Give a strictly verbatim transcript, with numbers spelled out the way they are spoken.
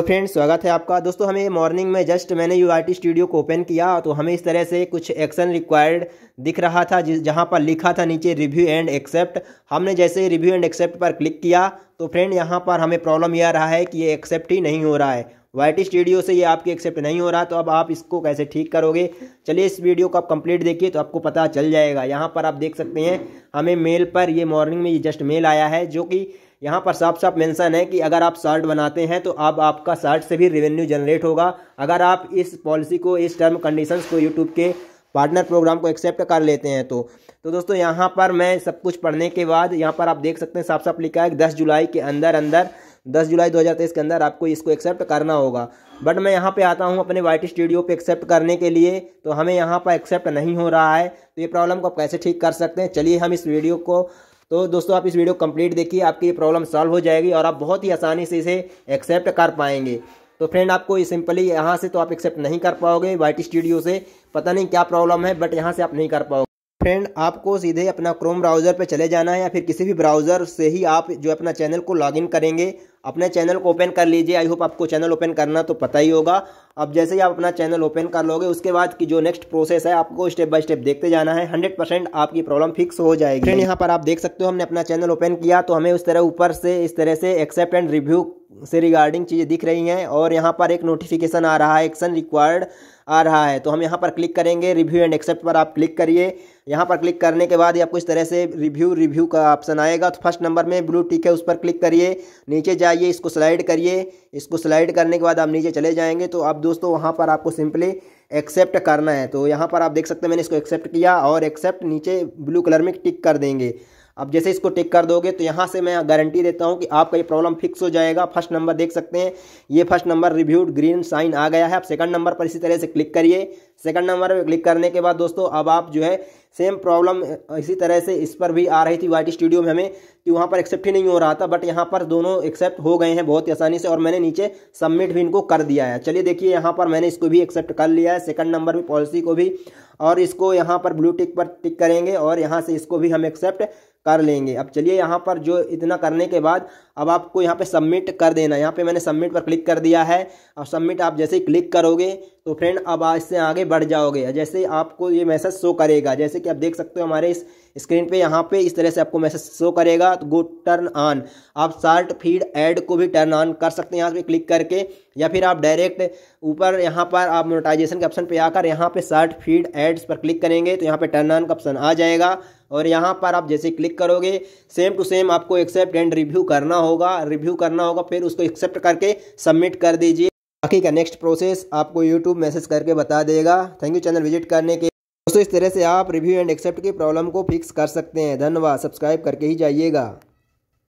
तो फ्रेंड्स स्वागत है आपका। दोस्तों हमें मॉर्निंग में जस्ट मैंने यू आई टी स्टूडियो को ओपन किया तो हमें इस तरह से कुछ एक्शन रिक्वायर्ड दिख रहा था, जिस जहाँ पर लिखा था नीचे रिव्यू एंड एक्सेप्ट। हमने जैसे रिव्यू एंड एक्सेप्ट पर क्लिक किया तो फ्रेंड यहाँ पर हमें प्रॉब्लम यह रहा है कि ये एक्सेप्ट ही नहीं हो रहा है, वाईटी स्टूडियो से ये आपके एक्सेप्ट नहीं हो रहा। तो अब आप इसको कैसे ठीक करोगे, चलिए इस वीडियो को आप कंप्लीट देखिए तो आपको पता चल जाएगा। यहाँ पर आप देख सकते हैं हमें मेल पर ये मॉर्निंग में ये जस्ट मेल आया है, जो कि यहाँ पर साफ साफ मेंशन है कि अगर आप शार्ट बनाते हैं तो अब आप आपका शार्ट से भी रेवेन्यू जनरेट होगा। अगर आप इस पॉलिसी को, इस टर्म कंडीशंस को यूट्यूब के पार्टनर प्रोग्राम को एक्सेप्ट कर लेते हैं तो तो दोस्तों यहाँ पर मैं सब कुछ पढ़ने के बाद यहाँ पर आप देख सकते हैं साफ साफ लिखा है कि दस जुलाई के अंदर अंदर दस जुलाई दो हज़ार तेईस के अंदर आपको इसको एक्सेप्ट करना होगा। बट मैं यहाँ पे आता हूँ अपने वाईटी स्टूडियो पे एक्सेप्ट करने के लिए, तो हमें यहाँ पर एक्सेप्ट नहीं हो रहा है। तो ये प्रॉब्लम को आप कैसे ठीक कर सकते हैं, चलिए हम इस वीडियो को, तो दोस्तों आप इस वीडियो कंप्लीट देखिए, आपकी ये प्रॉब्लम सॉल्व हो जाएगी और आप बहुत ही आसानी से इसे एक्सेप्ट कर पाएंगे। तो फ्रेंड आपको सिंपली यहाँ से तो आप एक्सेप्ट नहीं कर पाओगे वाईटी स्टूडियो से, पता नहीं क्या प्रॉब्लम है बट यहाँ से आप नहीं कर पाओगे। फ्रेंड आपको सीधे अपना क्रोम ब्राउज़र पर चले जाना है या फिर किसी भी ब्राउज़र से ही आप जो अपना चैनल को लॉगिन करेंगे, अपने चैनल को ओपन कर लीजिए। आई होप आपको चैनल ओपन करना तो पता ही होगा। अब जैसे ही आप अपना चैनल ओपन कर लोगे उसके बाद की जो नेक्स्ट प्रोसेस है आपको स्टेप बाय स्टेप देखते जाना है, हंड्रेड परसेंट आपकी प्रॉब्लम फिक्स हो जाएगी। फ्रेंड यहाँ पर आप देख सकते हो हमने अपना चैनल ओपन किया तो हमें उस तरह ऊपर से इस तरह से एक्सेप्ट एंड रिव्यू से रिगार्डिंग चीज़ें दिख रही हैं और यहाँ पर एक नोटिफिकेशन आ रहा है, एक्शन रिक्वायर्ड आ रहा है। तो हम यहाँ पर क्लिक करेंगे, रिव्यू एंड एक्सेप्ट पर आप क्लिक करिए। यहाँ पर क्लिक करने के बाद आपको इस तरह से रिव्यू रिव्यू का ऑप्शन आएगा। तो फर्स्ट नंबर में ब्लू टिक है उस पर क्लिक करिए, नीचे जाइए, इसको स्लाइड करिए। इसको स्लाइड करने के बाद आप नीचे चले जाएंगे तो अब दोस्तों वहाँ पर आपको सिंपली एक्सेप्ट करना है। तो यहाँ पर आप देख सकते हैं मैंने इसको एक्सेप्ट किया और एक्सेप्ट नीचे ब्लू कलर में टिक कर देंगे। अब जैसे इसको टिक कर दोगे तो यहाँ से मैं गारंटी देता हूँ कि आपका ये प्रॉब्लम फिक्स हो जाएगा। फर्स्ट नंबर देख सकते हैं ये first number reviewed green sign आ गया है। अब सेकंड नंबर पर इसी तरह से क्लिक करिए। सेकंड नंबर पर क्लिक करने के बाद दोस्तों अब आप जो है सेम प्रॉब्लम इसी तरह से इस पर भी आ रही थी वाईटी स्टूडियो में हमें, कि वहाँ पर एक्सेप्ट ही नहीं हो रहा था, बट यहाँ पर दोनों एक्सेप्ट हो गए हैं बहुत ही आसानी से और मैंने नीचे सबमिट भी इनको कर दिया है। चलिए देखिए यहाँ पर मैंने इसको भी एक्सेप्ट कर लिया है, सेकंड नंबर भी पॉलिसी को भी, और इसको यहाँ पर ब्लू टिक पर टिक करेंगे और यहाँ से इसको भी हम एक्सेप्ट कर लेंगे। अब चलिए यहाँ पर जो इतना करने के बाद अब आपको यहाँ पे सबमिट कर देना है। यहाँ पे मैंने सबमिट पर क्लिक कर दिया है। अब सबमिट आप जैसे ही क्लिक करोगे तो फ्रेंड अब आज से आगे बढ़ जाओगे। जैसे आपको ये मैसेज शो करेगा, जैसे कि आप देख सकते हो हमारे इस स्क्रीन पे यहाँ पे इस तरह से आपको मैसेज शो करेगा, तो गो टर्न ऑन। आप शार्ट फीड ऐड को भी टर्न ऑन कर सकते हैं यहाँ पे क्लिक करके, या फिर आप डायरेक्ट ऊपर यहाँ पर आप मोनेटाइजेशन के ऑप्शन पे आकर यहाँ पे शार्ट फीड एड्स पर क्लिक करेंगे तो यहाँ पे टर्न ऑन का ऑप्शन आ जाएगा। और यहाँ पर आप जैसे क्लिक करोगे सेम टू सेम आपको एक्सेप्ट एंड रिव्यू करना होगा, रिव्यू करना होगा फिर उसको एक्सेप्ट करके सबमिट कर दीजिए। बाकी का नेक्स्ट प्रोसेस आपको यूट्यूब मैसेज करके बता देगा। थैंक यू चैनल विजिट करने के। दोस्तों इस तरह से आप रिव्यू एंड एक्सेप्ट की प्रॉब्लम को फिक्स कर सकते हैं। धन्यवाद। सब्सक्राइब करके ही जाइएगा।